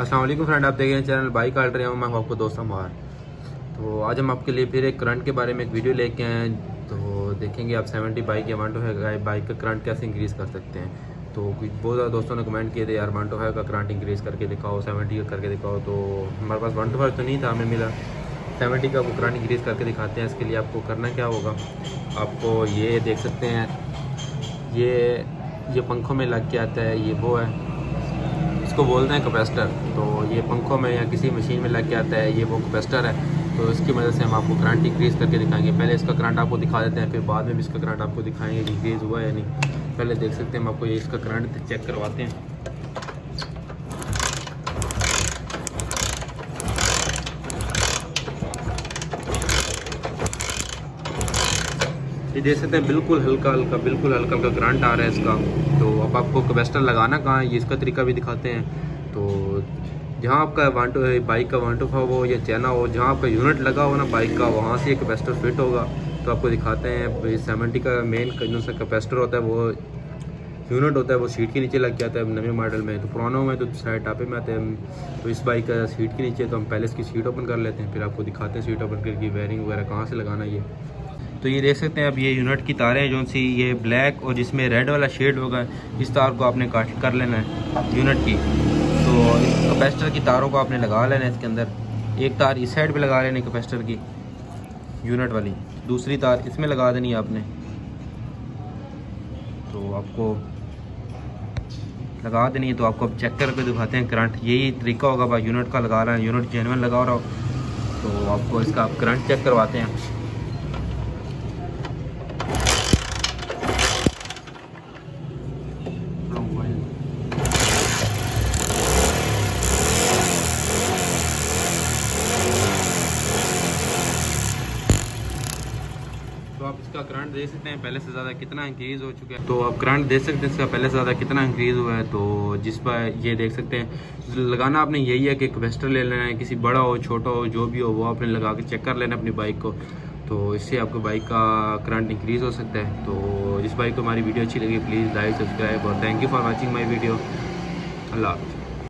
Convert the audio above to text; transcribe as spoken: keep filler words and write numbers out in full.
अस्सलाम वालेकुम फ्रेंड, आप देख रहे हैं चैनल बाइक काट रहे हैं। मैं आपको दोस्त हमार, तो आज हम आपके लिए फिर एक करंट के बारे में एक वीडियो लेके आए हैं। तो देखेंगे आप सेवेंटी बाइक या वन टू फाइव बाइक का करंट कैसे इंक्रीज़ कर सकते हैं। तो कुछ बहुत ज़्यादा दोस्तों ने कमेंट किए थे, यार वन टू फाइव का करंट इंक्रीज़ करके दिखाओ, सेवेंटी का करके दिखाओ। तो हमारे पास वन टू फाइव तो नहीं था, हमें मिला सेवेंटी का, वो करंट इंक्रीज़ करके दिखाते हैं। इसके लिए आपको करना क्या होगा, आपको ये देख सकते हैं, ये ये पंखों में लग के आता है, ये वो है, इसको बोलते हैं कैपेसिटर। तो ये पंखों में या किसी मशीन में लग के आता है, ये वो कैपेसिटर है। तो इसकी वजह से हम आपको करंट इंक्रीज़ करके दिखाएंगे। पहले इसका करंट आपको दिखा देते हैं, फिर बाद में भी इसका करंट आपको दिखाएंगे इंक्रीज़ हुआ या नहीं। पहले देख सकते हैं हम आपको ये इसका करंट चेक करवाते हैं। ये देख सकते हैं, बिल्कुल हल्का हल्का बिल्कुल हल्का हल्का करंट आ रहा है इसका। तो अब आपको कैपेसिटर लगाना कहाँ है, ये इसका तरीका भी दिखाते हैं। तो जहाँ आपका वन टू बाइक का वन टू फाइव हो या चैना हो, जहाँ आपका यूनिट लगा हो ना बाइक का, वहाँ से कैपेसिटर फिट होगा। तो आपको दिखाते हैं, सेवेंटी का मेन जो सा कैपेसिटर होता है वो यूनिट होता है, वो सीट के नीचे लग जाता है नवे मॉडल में। तो पुरानों में तो साइड टापे में आते हैं, तो इस बाइक का सीट के नीचे। तो हम पहले इसकी सीट ओपन कर लेते हैं, फिर आपको दिखाते हैं सीट ओपन करके वायरिंग वगैरह कहाँ से लगाना ये। तो ये देख सकते हैं, अब ये यूनिट की तारें जो सी, ये ब्लैक और जिसमें रेड वाला शेड होगा, इस तार को आपने काट कर लेना है यूनिट की। तो इस कैपेसिटर की तारों को आपने लगा लेना है इसके अंदर। एक तार इस साइड पे लगा लेना है कैपेसिटर की यूनिट वाली, दूसरी तार इसमें लगा देनी है आपने। तो आपको लगा देनी है। तो आपको अब चेक करके दिखाते हैं करंट, यही तरीका होगा भाई। यूनिट का लगा रहा है, यूनिट जेन्युइन लगा रहा हो, तो आपको इसका आप करंट चेक करवाते हैं। तो आप इसका करंट देख सकते हैं, पहले से ज़्यादा कितना इंक्रीज़ हो चुका है। तो आप करंट देख सकते हैं, इसका पहले से ज़्यादा कितना इंक्रीज़ हुआ है। तो जिस पर ये देख सकते हैं, लगाना आपने यही है कि कैपेसिटर ले लेना है, किसी बड़ा हो छोटा हो जो भी हो, वो आपने लगा के चेक कर लेना अपनी बाइक को। तो इससे आपको बाइक का करंट इंक्रीज़ हो सकता है। तो जिस बाइक को हमारी वीडियो अच्छी लगी, प्लीज़ लाइक सब्सक्राइब, और thank you for watching my video. Allah.